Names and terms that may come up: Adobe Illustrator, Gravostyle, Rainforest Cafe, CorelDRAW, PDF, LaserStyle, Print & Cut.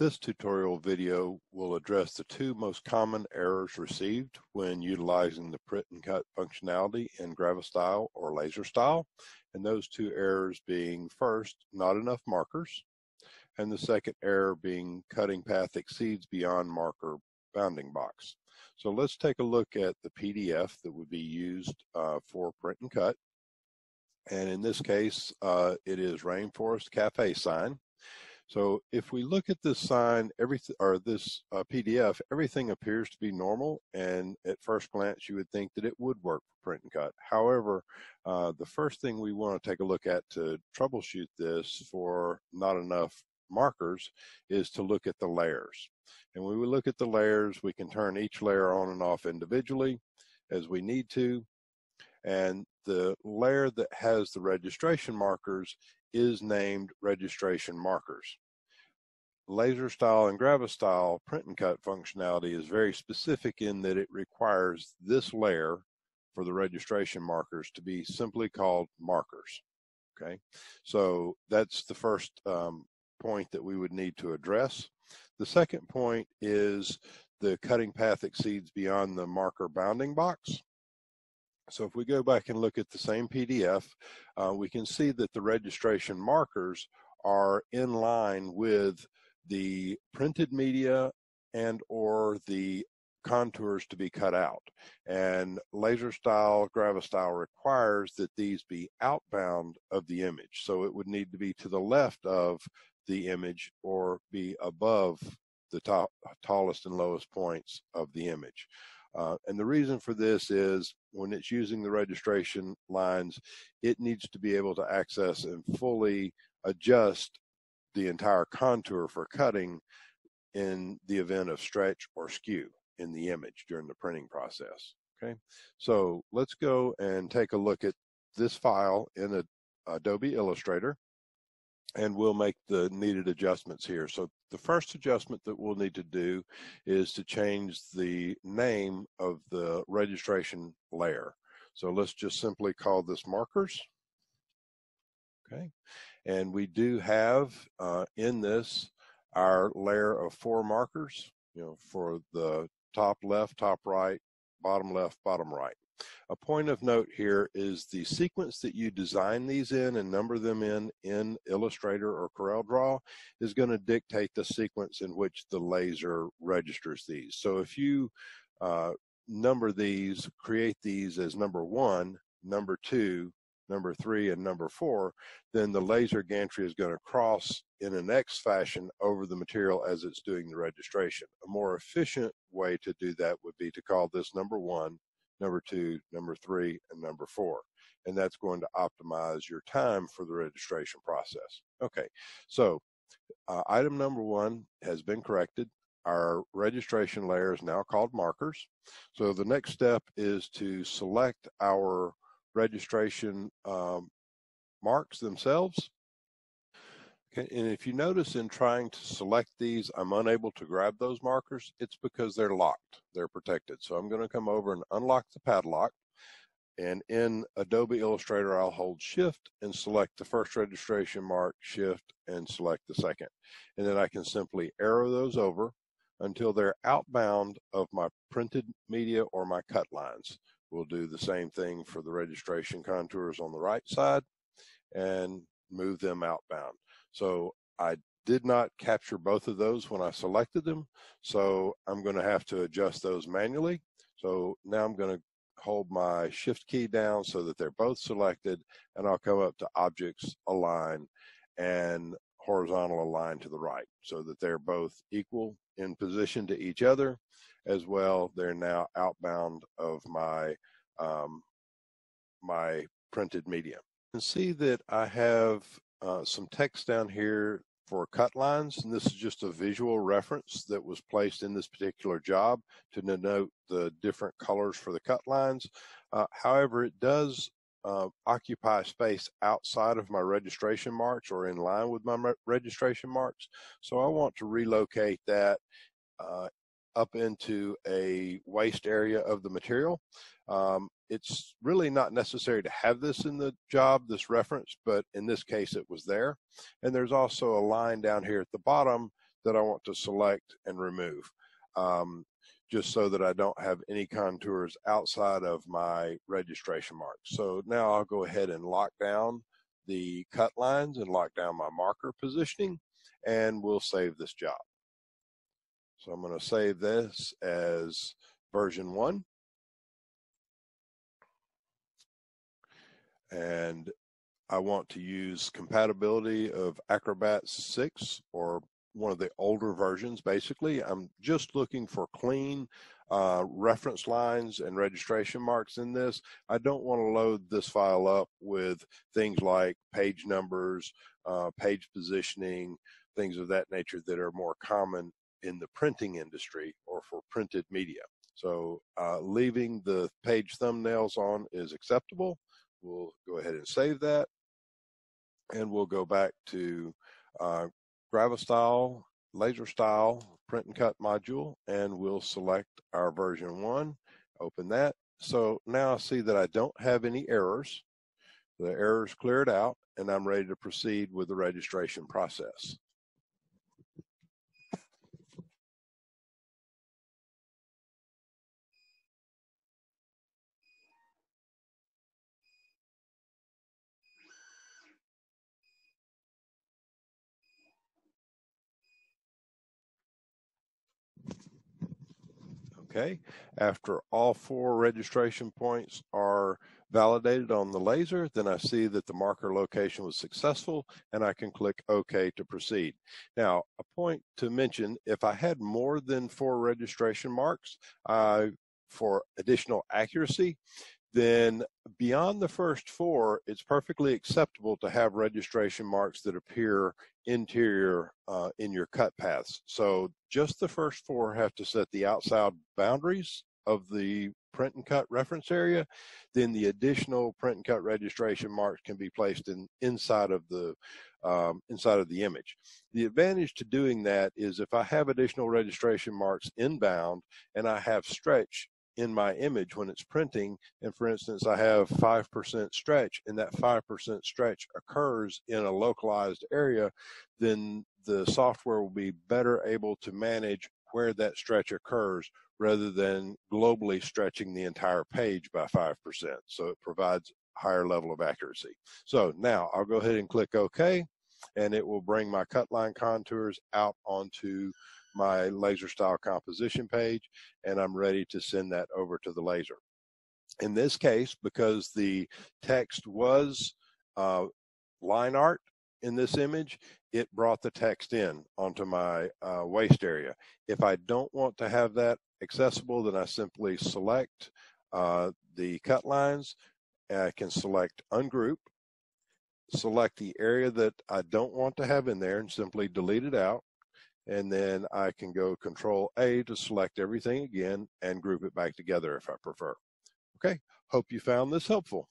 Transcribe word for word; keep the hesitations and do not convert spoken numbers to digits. This tutorial video will address the two most common errors received when utilizing the print and cut functionality in Gravostyle or LaserStyle, and those two errors being, first, not enough markers, and the second error being cutting path exceeds beyond marker bounding box. So let's take a look at the P D F that would be used uh, for print and cut, and in this case, uh, it is Rainforest Cafe sign. So if we look at this sign, everything, or this uh, P D F, everything appears to be normal, and at first glance you would think that it would work for print and cut. However, uh, the first thing we want to take a look at to troubleshoot this for not enough markers is to look at the layers. And when we look at the layers, we can turn each layer on and off individually as we need to. And the layer that has the registration markers is named registration markers. LaserStyle and Gravostyle print and cut functionality is very specific in that it requires this layer for the registration markers to be simply called markers. Okay, so that's the first um, point that we would need to address. The second point is the cutting path exceeds beyond the marker bounding box. So if we go back and look at the same P D F, uh, we can see that the registration markers are in line with the printed media and or the contours to be cut out. And LaserStyle, Gravostyle requires that these be outbound of the image. So it would need to be to the left of the image or be above the top, tallest and lowest points of the image. Uh, and the reason for this is when it's using the registration lines, it needs to be able to access and fully adjust the entire contour for cutting in the event of stretch or skew in the image during the printing process. Okay, so let's go and take a look at this file in Adobe Illustrator, and we'll make the needed adjustments here. So the first adjustment that we'll need to do is to change the name of the registration layer. So let's just simply call this markers. Okay, and we do have uh, in this our layer of four markers, you know, for the top left, top right, bottom left, bottom right. A point of note here is the sequence that you design these in and number them in in Illustrator or CorelDRAW is going to dictate the sequence in which the laser registers these. So if you uh, number these, create these as number one, number two, number three, and number four, then the laser gantry is going to cross in an X fashion over the material as it's doing the registration. A more efficient way to do that would be to call this number one, number two, number three, and number four. And that's going to optimize your time for the registration process. Okay, so uh, item number one has been corrected. Our registration layer is now called markers. So the next step is to select our registration um, marks themselves. Okay, and if you notice in trying to select these, I'm unable to grab those markers. It's because they're locked, they're protected. So I'm going to come over and unlock the padlock. And in Adobe Illustrator, I'll hold Shift and select the first registration mark, Shift, and select the second. And then I can simply arrow those over until they're outbound of my printed media or my cut lines. We'll do the same thing for the registration contours on the right side and move them outbound. So I did not capture both of those when I selected them, so I'm going to have to adjust those manually. So now I'm going to hold my Shift key down so that they're both selected, and I'll come up to Objects, Align, and Horizontal Align to the right so that they're both equal in position to each other. As well, they're now outbound of my, um, my printed media. You can see that I have Uh, some text down here for cut lines, and this is just a visual reference that was placed in this particular job to denote the different colors for the cut lines. Uh, however, it does uh, occupy space outside of my registration marks or in line with my registration marks, so I want to relocate that uh, up into a waste area of the material. Um, it's really not necessary to have this in the job, this reference, but in this case it was there. And there's also a line down here at the bottom that I want to select and remove, um, just so that I don't have any contours outside of my registration marks. So now I'll go ahead and lock down the cut lines and lock down my marker positioning, and we'll save this job. So I'm going to save this as version one. And I want to use compatibility of Acrobat six or one of the older versions. Basically, I'm just looking for clean uh, reference lines and registration marks in this. I don't want to load this file up with things like page numbers, uh, page positioning, things of that nature that are more common in the printing industry or for printed media. So uh, leaving the page thumbnails on is acceptable. We'll go ahead and save that, and we'll go back to uh, Gravostyle, LaserStyle, print and cut module, and we'll select our version one, open that. So now I see that I don't have any errors. The errors cleared out, and I'm ready to proceed with the registration process. Okay, after all four registration points are validated on the laser, then I see that the marker location was successful, and I can click OK to proceed. Now, a point to mention, if I had more than four registration marks uh, for additional accuracy, then beyond the first four, it's perfectly acceptable to have registration marks that appear interior uh, in your cut paths. So just the first four have to set the outside boundaries of the print and cut reference area. Then the additional print and cut registration marks can be placed in inside of the um, inside of the image. The advantage to doing that is if I have additional registration marks inbound and I have stretch in my image when it's printing, and for instance, I have five percent stretch, and that five percent stretch occurs in a localized area, then the software will be better able to manage where that stretch occurs rather than globally stretching the entire page by five percent. So it provides a higher level of accuracy. So now I'll go ahead and click OK, and it will bring my cut line contours out onto my LaserStyle composition page, and I'm ready to send that over to the laser. In this case, because the text was uh, line art in this image, it brought the text in onto my uh, waist area. If I don't want to have that accessible, then I simply select uh, the cut lines, and I can select Ungroup, select the area that I don't want to have in there, and simply delete it out. And then I can go Control A to select everything again and group it back together if I prefer. Okay, hope you found this helpful.